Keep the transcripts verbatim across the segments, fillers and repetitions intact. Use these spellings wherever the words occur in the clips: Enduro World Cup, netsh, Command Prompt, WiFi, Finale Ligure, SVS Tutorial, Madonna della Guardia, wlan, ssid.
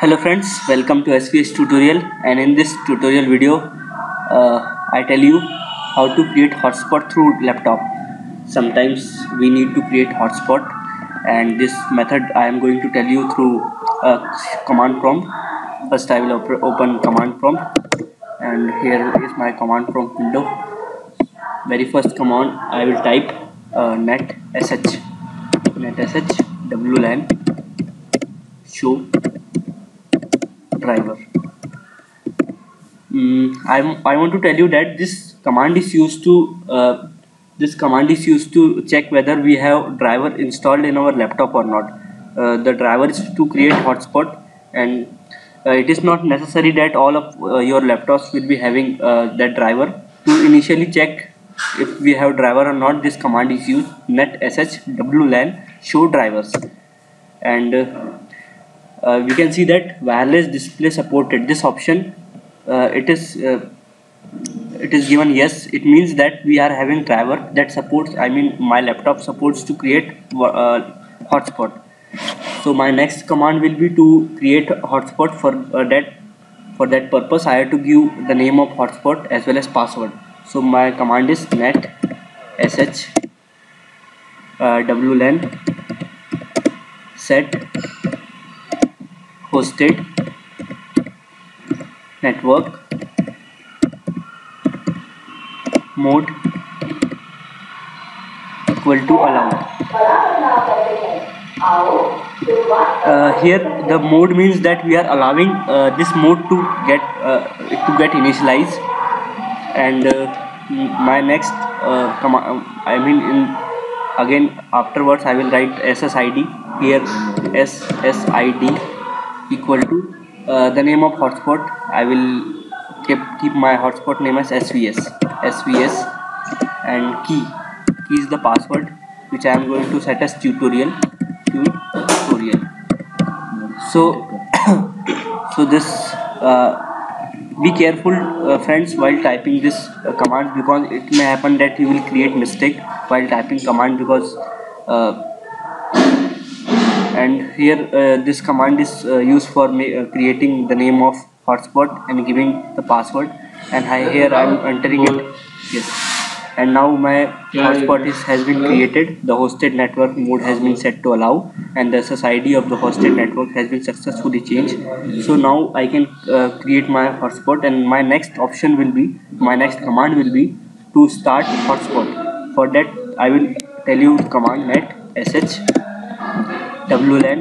Hello friends, welcome to S V S Tutorial. And in this tutorial video uh, I tell you how to create hotspot through laptop. Sometimes we need to create hotspot, and this method I am going to tell you through a command prompt. First I will op open command prompt, and here is my command prompt window. Very first command I will type uh, net sh net sh wlan show driver. Mm, I, I want to tell you that this command is used to uh, this command is used to check whether we have driver installed in our laptop or not. Uh, the driver is to create hotspot, and uh, it is not necessary that all of uh, your laptops will be having uh, that driver. To initially check if we have driver or not, this command is used, net sh wlan show drivers. And uh, Uh, we can see that wireless display supported, this option uh, it is uh, it is given yes. It means that we are having driver that supports, I mean my laptop supports to create uh, hotspot. So my next command will be to create hotspot. For uh, that for that purpose I have to give the name of hotspot as well as password. So my command is net sh uh, wlan set hosted network mode equal to allowed. Uh, here the mode means that we are allowing uh, this mode to get uh, to get initialized. And uh, my next uh, command, I mean in again afterwards I will write ssid. Here ssid equal to uh, the name of hotspot. I will keep, keep my hotspot name as S V S S V S, and key key is the password which I am going to set as tutorial tutorial. So so this uh, be careful uh, friends while typing this uh, command, because it may happen that you will create mistake while typing command, because uh, and here uh, this command is uh, used for ma uh, creating the name of hotspot and giving the password. And I, here I am entering it, yes, and now my hotspot is, has been created. The hosted network mode has been set to allow, and the S S I D of the hosted network has been successfully changed. So now I can uh, create my hotspot, and my next option will be, my next command will be to start hotspot. For that I will tell you command net sh wlan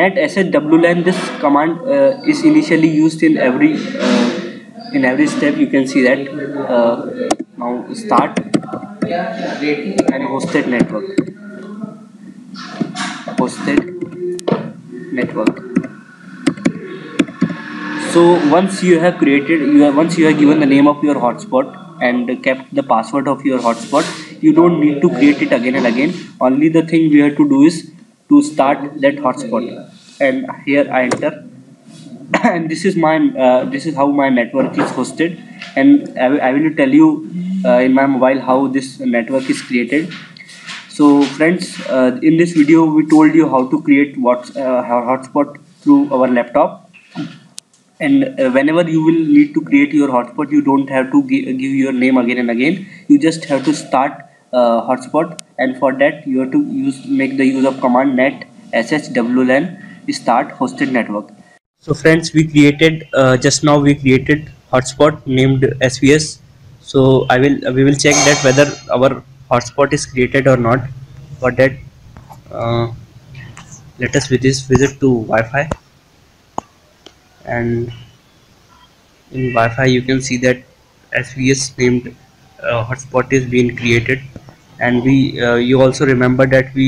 net sh wlan. This command uh, is initially used in every uh, in every step. You can see that uh, now start and hosted network hosted network. So once you have created, you have, once you have given the name of your hotspot and kept the password of your hotspot, you don't need to create it again and again. Only the thing we have to do is to start that hotspot, and here I enter, and this is my uh, this is how my network is hosted. And I, I will tell you uh, in my mobile how this network is created. So friends, uh, in this video we told you how to create what uh, our hotspot through our laptop. And uh, whenever you will need to create your hotspot, you don't have to gi give your name again and again. You just have to start uh, hotspot. And for that you have to use make the use of command net sh wlan start hosted network. So friends, we created uh, just now we created hotspot named S V S. So I will uh, we will check that whether our hotspot is created or not. For that uh, let us with this visit to Wi-Fi, and in Wi-Fi you can see that S V S named uh, hotspot is being created. And we uh, you also remember that we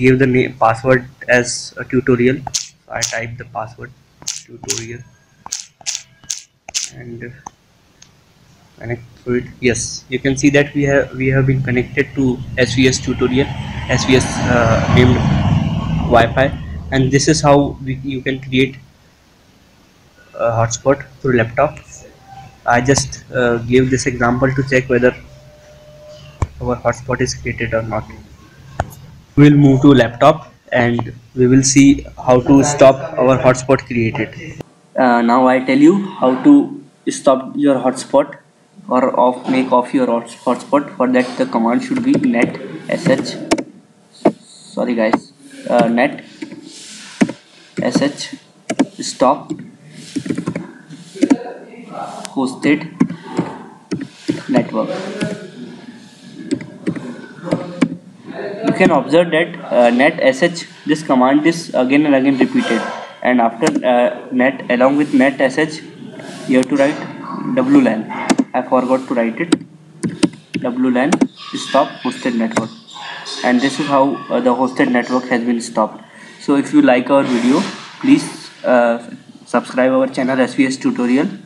gave the name password as a tutorial. So I type the password tutorial, and connect to it. Yes, you can see that we have we have been connected to S V S tutorial, S V S uh, named Wi-Fi. And this is how we, you can create a hotspot through laptop. I just uh, gave this example to check whether our hotspot is created or not. We'll move to laptop, and we will see how to stop our hotspot created. Uh, now I tell you how to stop your hotspot or off, make off your hotspot. For that the command should be net sh, sorry guys, uh, net sh stop hosted network. You can observe that uh, net sh, this command is again and again repeated, and after uh, net, along with net sh you have to write wlan. I forgot to write it, wlan stop hosted network, and this is how uh, the hosted network has been stopped. So if you like our video, please uh, subscribe our channel S V S Tutorial.